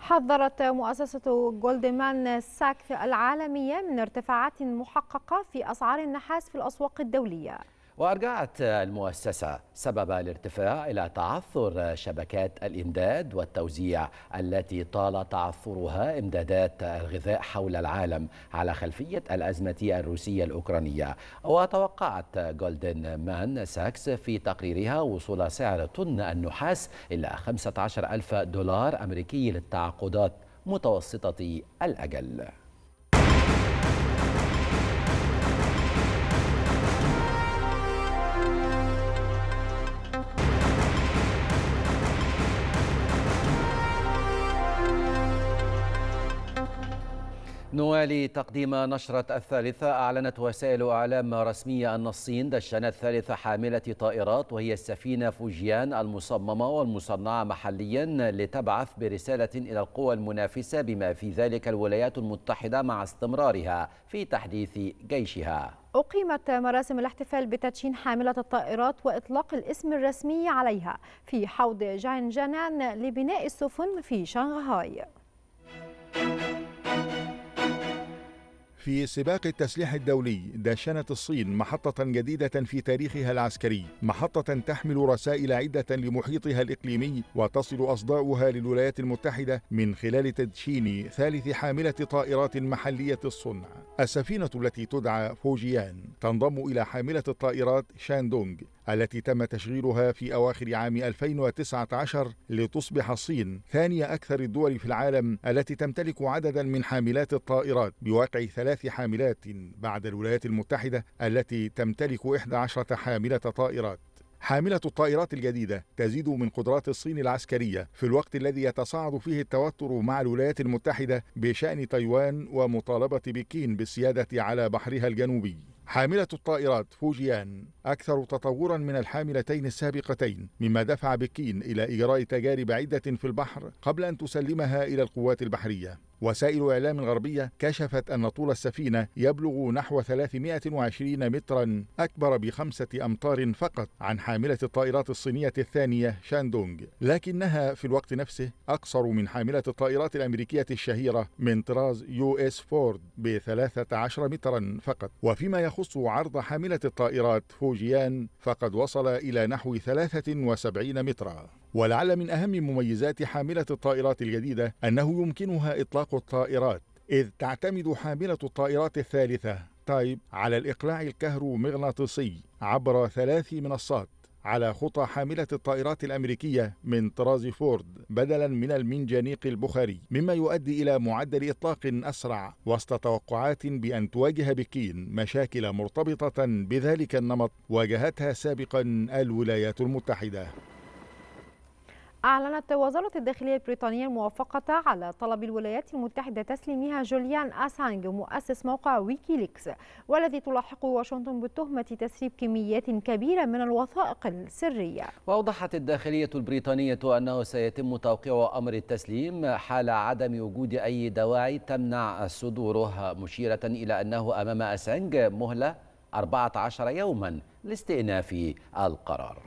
حذرت مؤسسة جولدمان ساكس العالمية من ارتفاعات محققة في أسعار النحاس في الأسواق الدولية. وأرجعت المؤسسة سبب الارتفاع إلى تعثر شبكات الإمداد والتوزيع التي طال تعثرها إمدادات الغذاء حول العالم على خلفية الأزمة الروسية الأوكرانية. وتوقعت جولدمان ساكس في تقريرها وصول سعر طن النحاس إلى خمسة عشر ألف دولار أمريكي للتعاقدات متوسطة الأجل. نوالي تقديم نشرة الثالثة. أعلنت وسائل أعلام رسمية أن الصين دشنت ثالث حاملة طائرات، وهي السفينة فوجيان المصممة والمصنعة محليا لتبعث برسالة إلى القوى المنافسة بما في ذلك الولايات المتحدة مع استمرارها في تحديث جيشها. أقيمت مراسم الاحتفال بتدشين حاملة الطائرات وإطلاق الاسم الرسمي عليها في حوض جان جانان لبناء السفن في شنغهاي. في سباق التسليح الدولي دشنت الصين محطة جديدة في تاريخها العسكري، محطة تحمل رسائل عدة لمحيطها الإقليمي وتصل أصداؤها للولايات المتحدة من خلال تدشين ثالث حاملة طائرات محلية الصنع. السفينة التي تدعى فوجيان تنضم إلى حاملة الطائرات شاندونغ التي تم تشغيلها في أواخر عام ألفين وتسعة عشر لتصبح الصين ثاني أكثر الدول في العالم التي تمتلك عددا من حاملات الطائرات، بواقع ثلاث حاملات بعد الولايات المتحدة التي تمتلك إحدى عشرة حاملة طائرات. حاملة الطائرات الجديدة تزيد من قدرات الصين العسكرية في الوقت الذي يتصاعد فيه التوتر مع الولايات المتحدة بشأن تايوان ومطالبة بكين بالسيادة على بحرها الجنوبي. حاملة الطائرات فوجيان أكثر تطوراً من الحاملتين السابقتين، مما دفع بكين إلى إجراء تجارب عدة في البحر قبل أن تسلمها إلى القوات البحرية. وسائل إعلام غربية كشفت أن طول السفينة يبلغ نحو ثلاثمئة وعشرين متراً، أكبر بخمسة أمتار فقط عن حاملة الطائرات الصينية الثانية شاندونغ، لكنها في الوقت نفسه أقصر من حاملة الطائرات الأمريكية الشهيرة من طراز يو اس فورد بثلاثة عشر متراً فقط. وفيما يخص عرض حاملة الطائرات فوجيان فقد وصل إلى نحو ثلاثة وسبعين متراً. ولعل من أهم مميزات حاملة الطائرات الجديدة أنه يمكنها إطلاق الطائرات، إذ تعتمد حاملة الطائرات الثالثة تايب على الإقلاع الكهرومغناطيسي عبر ثلاث منصات على خطى حاملة الطائرات الأمريكية من طراز فورد بدلاً من المنجنيق البخاري، مما يؤدي إلى معدل إطلاق أسرع، وسط توقعات بأن تواجه بكين مشاكل مرتبطة بذلك النمط واجهتها سابقاً الولايات المتحدة. أعلنت وزارة الداخلية البريطانية الموافقة على طلب الولايات المتحدة تسليمها جوليان أسانج مؤسس موقع ويكيليكس، والذي تلاحق واشنطن بتهمة تسريب كميات كبيرة من الوثائق السرية. وأوضحت الداخلية البريطانية أنه سيتم توقيع أمر التسليم حال عدم وجود أي دواعي تمنع صدوره، مشيرة إلى أنه أمام أسانج مهلة أربعة عشر يوما لاستئناف القرار.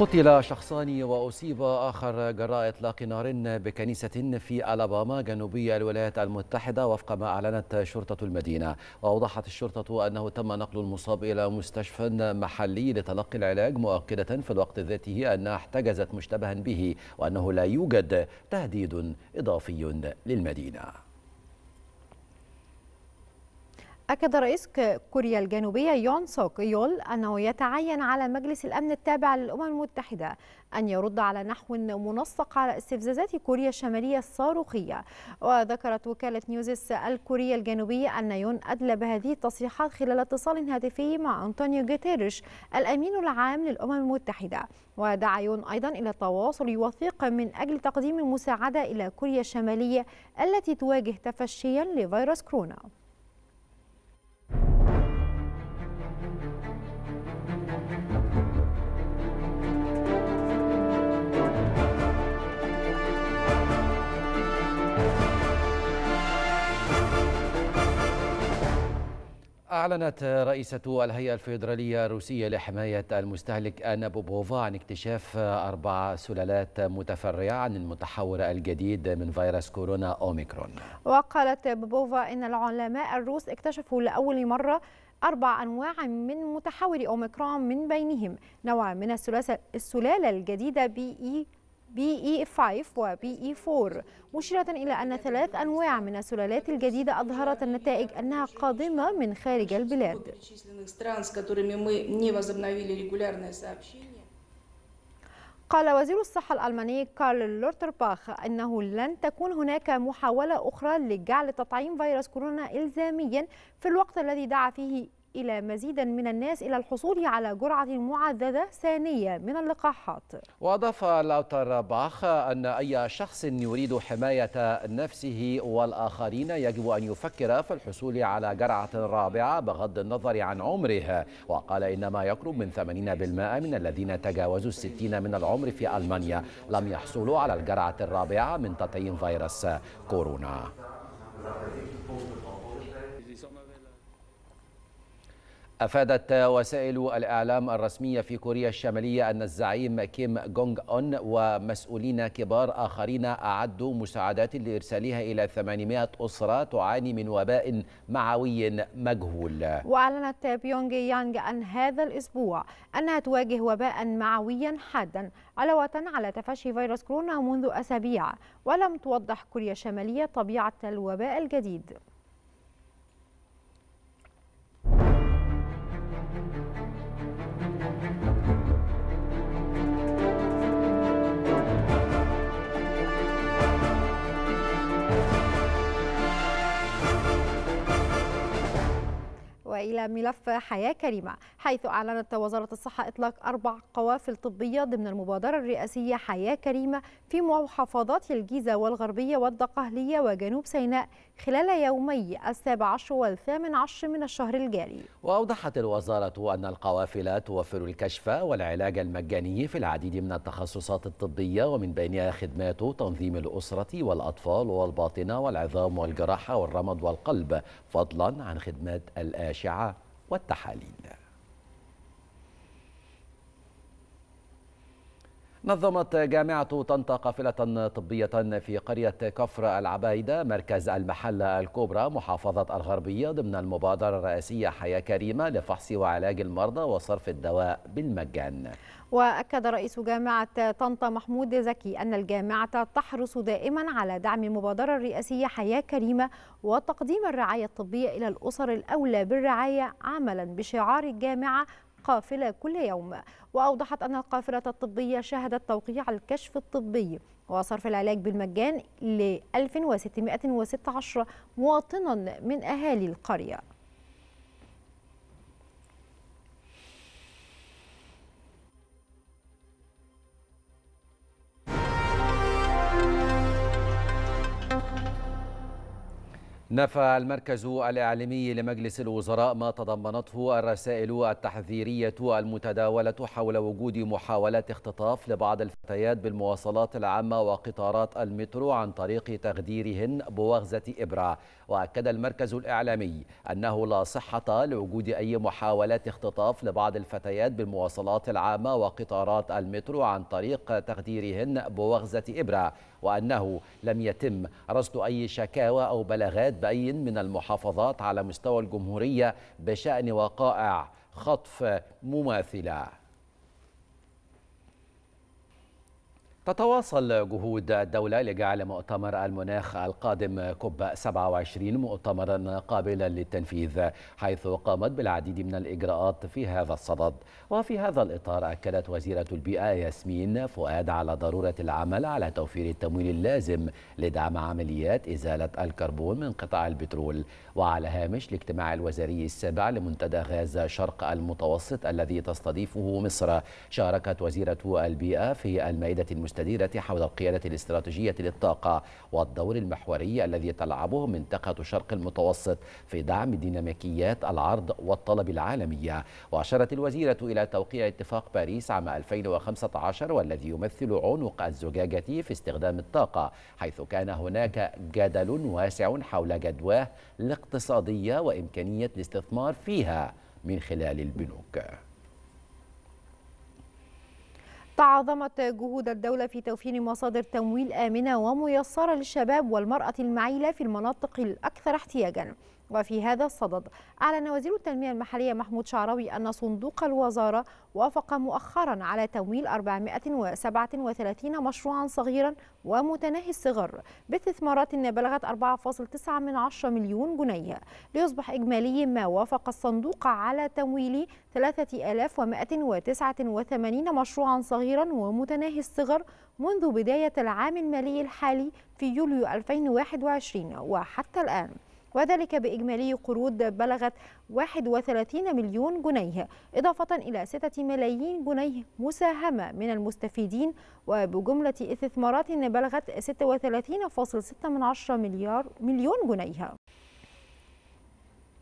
قتل شخصان وأصيب آخر جراء إطلاق نار بكنيسة في ألاباما جنوبية الولايات المتحدة وفق ما أعلنت شرطة المدينة. وأوضحت الشرطة أنه تم نقل المصاب إلى مستشفى محلي لتلقي العلاج، مؤكدة في الوقت ذاته أنها احتجزت مشتبها به وأنه لا يوجد تهديد إضافي للمدينة. أكد رئيس كوريا الجنوبية يون سوك يول أنه يتعين على مجلس الأمن التابع للأمم المتحدة أن يرد على نحو منسق على استفزازات كوريا الشمالية الصاروخية. وذكرت وكالة نيوزس الكورية الجنوبية أن يون أدلى بهذه التصريحات خلال اتصال هاتفي مع أنطونيو جيتيرش الأمين العام للأمم المتحدة. ودعا يون أيضا إلى تواصل وثيق من أجل تقديم المساعدة إلى كوريا الشمالية التي تواجه تفشيا لفيروس كورونا. أعلنت رئيسة الهيئة الفيدرالية الروسية لحماية المستهلك آنا بوبوفا عن اكتشاف أربع سلالات متفرعة عن المتحور الجديد من فيروس كورونا أوميكرون. وقالت بوبوفا إن العلماء الروس اكتشفوا لأول مرة أربع أنواع من متحور أوميكرون، من بينهم نوع من السلالة الجديدة بي إي بي إي خمسة و بي إي أربعة، مشيرة إلى أن ثلاث أنواع من السلالات الجديدة أظهرت النتائج أنها قادمة من خارج البلاد. قال وزير الصحة الألماني كارل لاوتر باخ أنه لن تكون هناك محاولة أخرى لجعل تطعيم فيروس كورونا إلزاميا في الوقت الذي دعا فيه إلى مزيدا من الناس إلى الحصول على جرعة معددة ثانية من اللقاحات. وأضاف لاوتر باخ أن أي شخص يريد حماية نفسه والآخرين يجب أن يفكر في الحصول على جرعة رابعة بغض النظر عن عمره. وقال إن ما يقرب من ثمانين بالمئة من الذين تجاوزوا الستين من العمر في ألمانيا لم يحصلوا على الجرعة الرابعة من تطعيم فيروس كورونا. أفادت وسائل الإعلام الرسمية في كوريا الشمالية أن الزعيم كيم جونغ اون ومسؤولين كبار آخرين أعدوا مساعدات لإرسالها إلى ثمانمئة أسرة تعاني من وباء معوي مجهول. وأعلنت بيونغ يانغ أن هذا الأسبوع أنها تواجه وباء معويا حادا علاوة على تفشي فيروس كورونا منذ أسابيع. ولم توضح كوريا الشمالية طبيعة الوباء الجديد. وإلى ملف حياة كريمة، حيث أعلنت وزارة الصحة إطلاق أربع قوافل طبية ضمن المبادرة الرئاسية حياة كريمة في محافظات الجيزة والغربية والدقهلية وجنوب سيناء خلال يومي السابع عشر والثامن عشر من الشهر الجاري. وأوضحت الوزارة أن القوافل توفر الكشف والعلاج المجاني في العديد من التخصصات الطبية، ومن بينها خدمات تنظيم الأسرة والأطفال والباطنة والعظام والجراحة والرمد والقلب، فضلا عن خدمات الأشعة والتحاليل. نظمت جامعة طنطا قافلة طبية في قرية كفر العبايدة مركز المحلة الكبرى محافظة الغربية ضمن المبادرة الرئاسية حياة كريمة لفحص وعلاج المرضى وصرف الدواء بالمجان. وأكد رئيس جامعة طنطا محمود زكي أن الجامعة تحرص دائما على دعم المبادرة الرئاسية حياة كريمة وتقديم الرعاية الطبية إلى الأسر الأولى بالرعاية، عملا بشعار الجامعة قافلة كل يوم. وأوضحت أن القافلة الطبية شهدت توقيع الكشف الطبي وصرف العلاج بالمجان ل ألف وستمئة وستة عشر مواطنا من أهالي القرية. نفى المركز الإعلامي لمجلس الوزراء ما تضمنته الرسائل التحذيرية المتداولة حول وجود محاولات اختطاف لبعض الفتيات بالمواصلات العامة وقطارات المترو عن طريق تغديرهن بوغزة إبرة. وأكد المركز الإعلامي أنه لا صحة لوجود أي محاولات اختطاف لبعض الفتيات بالمواصلات العامة وقطارات المترو عن طريق تغديرهن بوغزة إبرة، وأنه لم يتم رصد أي شكاوى أو بلاغات بأي من المحافظات على مستوى الجمهورية بشأن وقائع خطف مماثلة. تتواصل جهود الدولة لجعل مؤتمر المناخ القادم كوب سبعة وعشرين مؤتمرا قابلا للتنفيذ، حيث قامت بالعديد من الإجراءات في هذا الصدد. وفي هذا الإطار أكدت وزيرة البيئة ياسمين فؤاد على ضرورة العمل على توفير التمويل اللازم لدعم عمليات إزالة الكربون من قطاع البترول، وعلى هامش الاجتماع الوزاري السابع لمنتدى غاز شرق المتوسط الذي تستضيفه مصر، شاركت وزيرة البيئة في المائدة المستقبلية حول القيادة الاستراتيجية للطاقة والدور المحوري الذي تلعبه منطقة شرق المتوسط في دعم ديناميكيات العرض والطلب العالمية. وأشارت الوزيرة إلى توقيع اتفاق باريس عام ألفين وخمسة عشر والذي يمثل عنق الزجاجة في استخدام الطاقة، حيث كان هناك جدل واسع حول جدواه الاقتصادية وإمكانية الاستثمار فيها من خلال البنوك. تعاظمت جهود الدولة في توفير مصادر تمويل آمنة وميسرة للشباب والمرأة المعيلة في المناطق الأكثر احتياجا. وفي هذا الصدد أعلن وزير التنمية المحلية محمود شعروي أن صندوق الوزارة وافق مؤخرا على تمويل أربعمائة وسبعة وثلاثين مشروعا صغيرا ومتناهي الصغر باستثمارات بلغت أربعة فاصلة تسعة مليون جنيه، ليصبح إجمالي ما وافق الصندوق على تمويل ثلاثة آلاف ومائة وتسعة وثمانين مشروعا صغيرا ومتناهي الصغر منذ بداية العام المالي الحالي في يوليو ألفين وواحد وعشرين وحتى الآن، وذلك بإجمالي قروض بلغت واحد وثلاثين مليون جنيه، إضافة إلى ستة ملايين جنيه مساهمة من المستفيدين، وبجملة استثمارات بلغت ستة وثلاثين فاصلة ستة مليار مليون جنيه.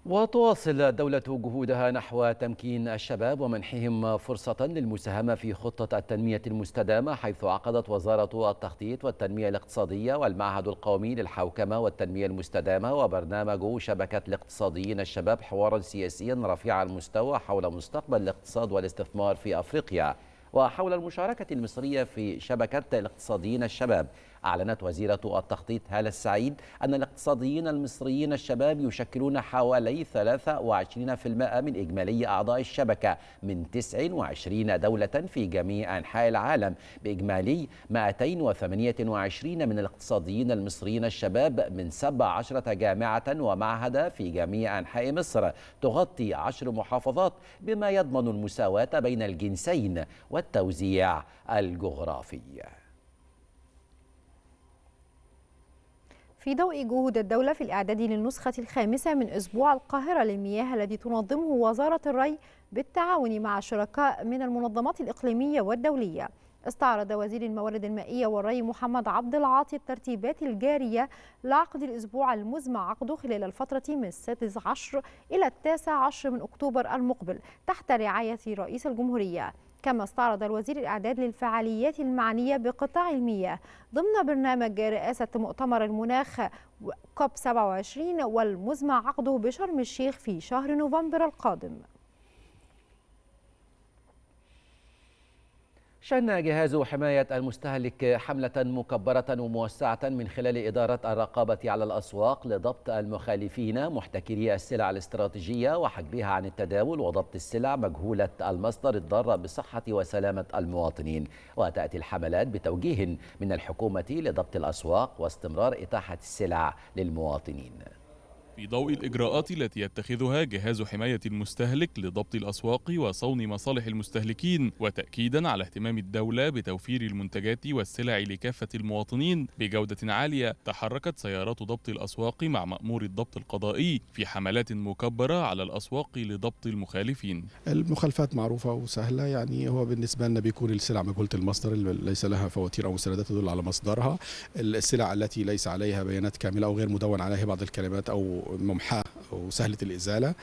وتواصل الدولة جهودها نحو تمكين الشباب ومنحهم فرصة للمساهمة في خطة التنمية المستدامة، حيث عقدت وزارة التخطيط والتنمية الاقتصادية والمعهد القومي للحوكمة والتنمية المستدامة وبرنامج شبكة الاقتصاديين الشباب حوارا سياسيا رفيع المستوى حول مستقبل الاقتصاد والاستثمار في أفريقيا. وحول المشاركة المصرية في شبكة الاقتصاديين الشباب، أعلنت وزيرة التخطيط هالة السعيد أن الاقتصاديين المصريين الشباب يشكلون حوالي ثلاثة وعشرين بالمائة من إجمالي أعضاء الشبكة من تسع وعشرين دولة في جميع أنحاء العالم، بإجمالي مائتين وثمانية وعشرين من الاقتصاديين المصريين الشباب من سبع عشرة جامعة ومعهد في جميع أنحاء مصر، تغطي عشر محافظات، بما يضمن المساواة بين الجنسين والتوزيع الجغرافي. في ضوء جهود الدولة في الإعداد للنسخة الخامسة من أسبوع القاهرة للمياه الذي تنظمه وزارة الري بالتعاون مع شركاء من المنظمات الإقليمية والدولية، استعرض وزير الموارد المائية والري محمد عبد العاطي الترتيبات الجارية لعقد الأسبوع المزمع عقده خلال الفترة من السادس عشر إلى التاسع عشر من أكتوبر المقبل تحت رعاية رئيس الجمهورية. كما استعرض الوزير الإعداد للفعاليات المعنية بقطاع المياه ضمن برنامج رئاسة مؤتمر المناخ كوب سبعة وعشرين والمزمع عقده بشرم الشيخ في شهر نوفمبر القادم. شن جهاز حماية المستهلك حملة مكبرة وموسعة من خلال إدارة الرقابة على الأسواق لضبط المخالفين محتكري السلع الاستراتيجية وحجبها عن التداول، وضبط السلع مجهولة المصدر الضارة بصحة وسلامة المواطنين. وتأتي الحملات بتوجيه من الحكومة لضبط الأسواق واستمرار إتاحة السلع للمواطنين. في ضوء الإجراءات التي يتخذها جهاز حماية المستهلك لضبط الأسواق وصون مصالح المستهلكين، وتأكيدا على اهتمام الدولة بتوفير المنتجات والسلع لكافة المواطنين بجودة عالية، تحركت سيارات ضبط الأسواق مع مأمور الضبط القضائي في حملات مكبرة على الأسواق لضبط المخالفين. المخالفات معروفة وسهلة، يعني هو بالنسبة لنا بيكون السلع مجهولة المصدر، ليس لها فواتير أو مسندات تدل على مصدرها، السلع التي ليس عليها بيانات كاملة أو غير مدون عليها بعض الكلمات أو ممحاة وسهلة الإزالة،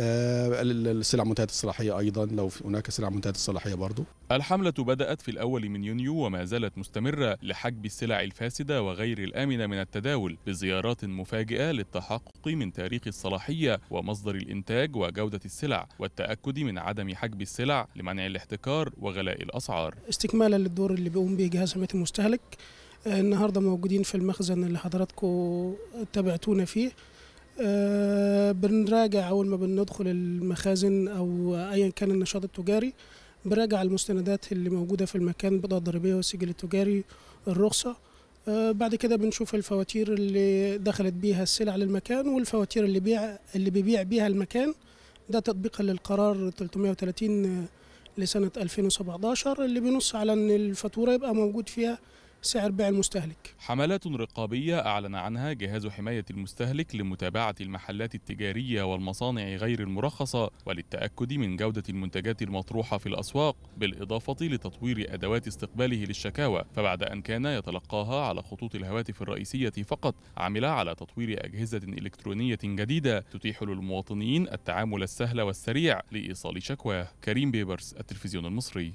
السلع منتهية الصلاحية أيضا لو هناك سلع منتهية الصلاحية برضو. الحملة بدأت في الأول من يونيو وما زالت مستمرة لحجب السلع الفاسدة وغير الآمنة من التداول بزيارات مفاجئة للتحقق من تاريخ الصلاحية ومصدر الإنتاج وجودة السلع والتأكد من عدم حجب السلع لمنع الاحتكار وغلاء الأسعار. استكمالا للدور اللي بيقوم به جهاز حماية المستهلك، النهاردة موجودين في المخزن اللي حضراتكم تابعتونا فيه، أه بنراجع أول ما بندخل المخازن أو أيا كان النشاط التجاري، براجع المستندات اللي موجودة في المكان، البضاعة الضريبية والسجل التجاري الرخصة. بعد كده بنشوف الفواتير اللي دخلت بيها السلع للمكان والفواتير اللي بيع اللي بيبيع بيها المكان، ده تطبيقا للقرار ثلاثمائة وثلاثين لسنة ألفين وسبعة عشر اللي بينص على ان الفاتورة يبقى موجود فيها سعر بيع المستهلك. حملات رقابية أعلن عنها جهاز حماية المستهلك لمتابعة المحلات التجارية والمصانع غير المرخصة وللتأكد من جودة المنتجات المطروحة في الأسواق، بالإضافة لتطوير أدوات استقباله للشكاوى. فبعد أن كان يتلقاها على خطوط الهواتف الرئيسية فقط، عمل على تطوير أجهزة إلكترونية جديدة تتيح للمواطنين التعامل السهل والسريع لإيصال شكواه. كريم بيبرس، التلفزيون المصري.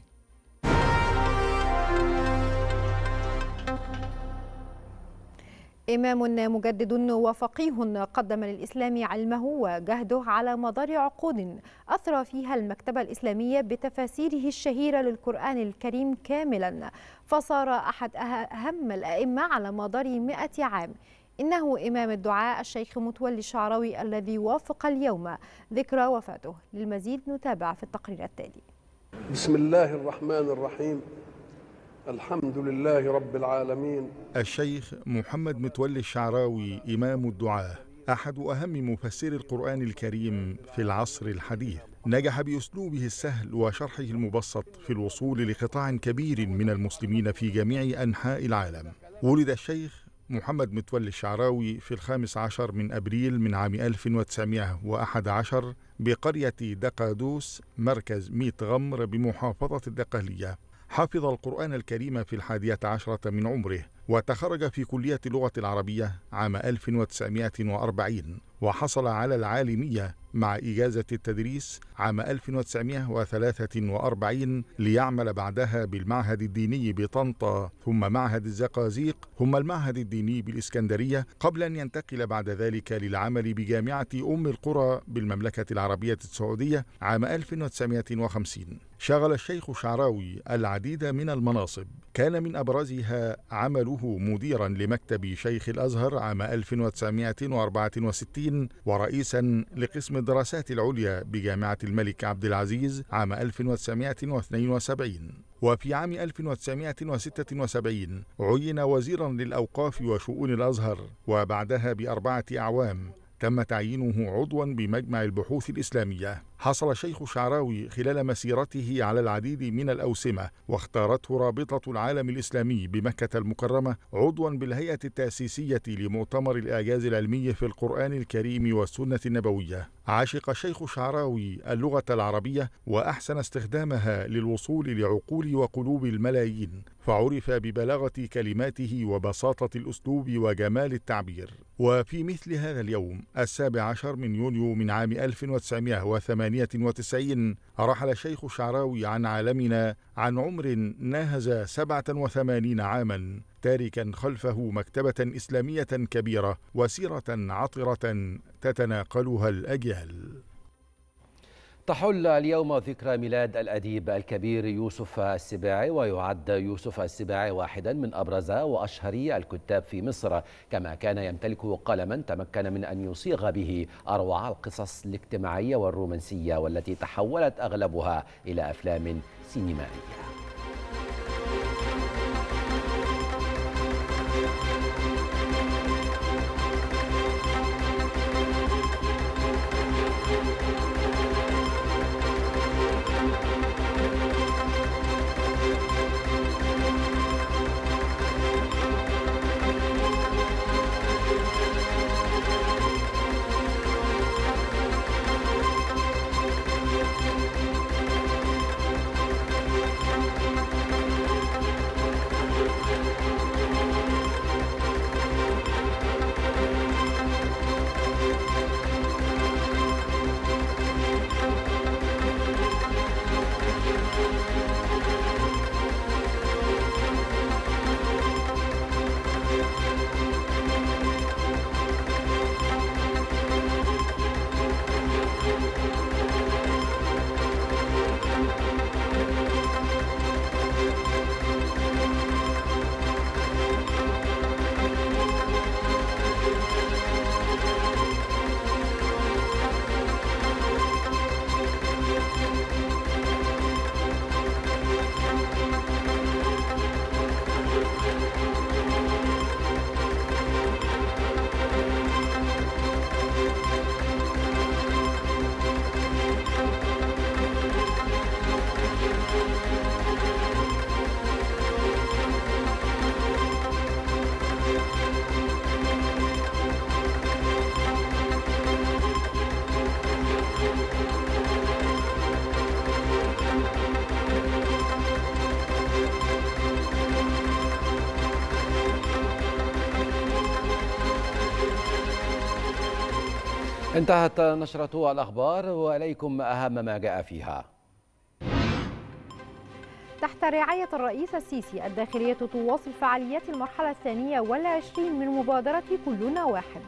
إمام مجدد وفقيه قدم للإسلام علمه وجهده على مدار عقود أثرى فيها المكتبة الإسلامية بتفاسيره الشهيرة للقرآن الكريم كاملا، فصار أحد أهم الأئمة على مدار مئة عام. إنه إمام الدعاء الشيخ متولي الشعراوي الذي وافق اليوم ذكرى وفاته. للمزيد نتابع في التقرير التالي. بسم الله الرحمن الرحيم، الحمد لله رب العالمين. الشيخ محمد متولي الشعراوي إمام الدعاة، أحد أهم مفسري القرآن الكريم في العصر الحديث، نجح بأسلوبه السهل وشرحه المبسط في الوصول لقطاع كبير من المسلمين في جميع أنحاء العالم. ولد الشيخ محمد متولي الشعراوي في الخامس عشر من أبريل من عام ألف وتسعمائة وأحد عشر بقرية دقادوس مركز ميت غمر بمحافظة الدقهلية. حفظ القرآن الكريم في الحادية عشرة من عمره، وتخرج في كلية اللغة العربية عام ألف وتسعمائة وأربعين، وحصل على العالمية مع إجازة التدريس عام ألف وتسعمائة وثلاثة وأربعين، ليعمل بعدها بالمعهد الديني بطنطا، ثم معهد الزقازيق، ثم المعهد الديني بالإسكندرية، قبل أن ينتقل بعد ذلك للعمل بجامعة أم القرى بالمملكة العربية السعودية عام ألف وتسعمائة وخمسين. شغل الشيخ الشعراوي العديد من المناصب، كان من أبرزها عمله مديرا لمكتب شيخ الأزهر عام ألف وتسعمائة وأربعة وستين، ورئيسا لقسم الدراسات العليا بجامعة الملك عبد العزيز عام ألف وتسعمائة واثنين وسبعين. وفي عام ألف وتسعمائة وستة وسبعين عين وزيرا للأوقاف وشؤون الأزهر، وبعدها بأربعة أعوام تم تعيينه عضوا بمجمع البحوث الإسلامية. حصل الشيخ الشعراوي خلال مسيرته على العديد من الأوسمة، واختارته رابطة العالم الإسلامي بمكة المكرمة عضوا بالهيئة التأسيسية لمؤتمر الإعجاز العلمي في القرآن الكريم والسنة النبوية. عشق الشيخ الشعراوي اللغة العربية وأحسن استخدامها للوصول لعقول وقلوب الملايين، فعرف ببلاغة كلماته وبساطة الأسلوب وجمال التعبير. وفي مثل هذا اليوم السابع عشر من يونيو من عام ألف وتسعمائة وثمانية وتسعين رحل الشيخ الشعراوي عن عالمنا عن عمر ناهز سبعة وثمانين عاما، تاركا خلفه مكتبة إسلامية كبيرة وسيرة عطرة تتناقلها الأجيال. تحل اليوم ذكرى ميلاد الأديب الكبير يوسف السباعي، ويعد يوسف السباعي واحدا من أبرز وأشهر الكتاب في مصر، كما كان يمتلك قلما تمكن من أن يصيغ به أروع القصص الاجتماعية والرومانسية، والتي تحولت أغلبها إلى أفلام سينمائية. انتهت نشرة الأخبار وإليكم أهم ما جاء فيها. تحت رعاية الرئيس السيسي الداخلية تواصل فعاليات المرحلة الثانية والعشرين من مبادرة كلنا واحد.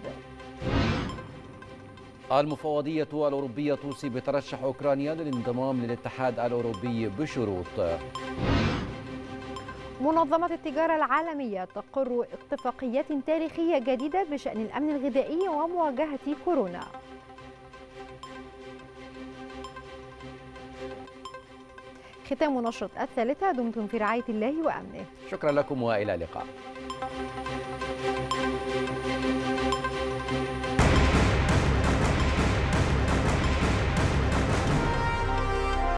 المفوضية الأوروبية توصي بترشح أوكرانيا للانضمام للاتحاد الأوروبي بشروط. منظمة التجارة العالمية تقر اتفاقيات تاريخية جديدة بشأن الأمن الغذائي ومواجهة كورونا. ختام نشرة الثالثة، دمتم في رعاية الله وأمنه. شكرا لكم وإلى اللقاء.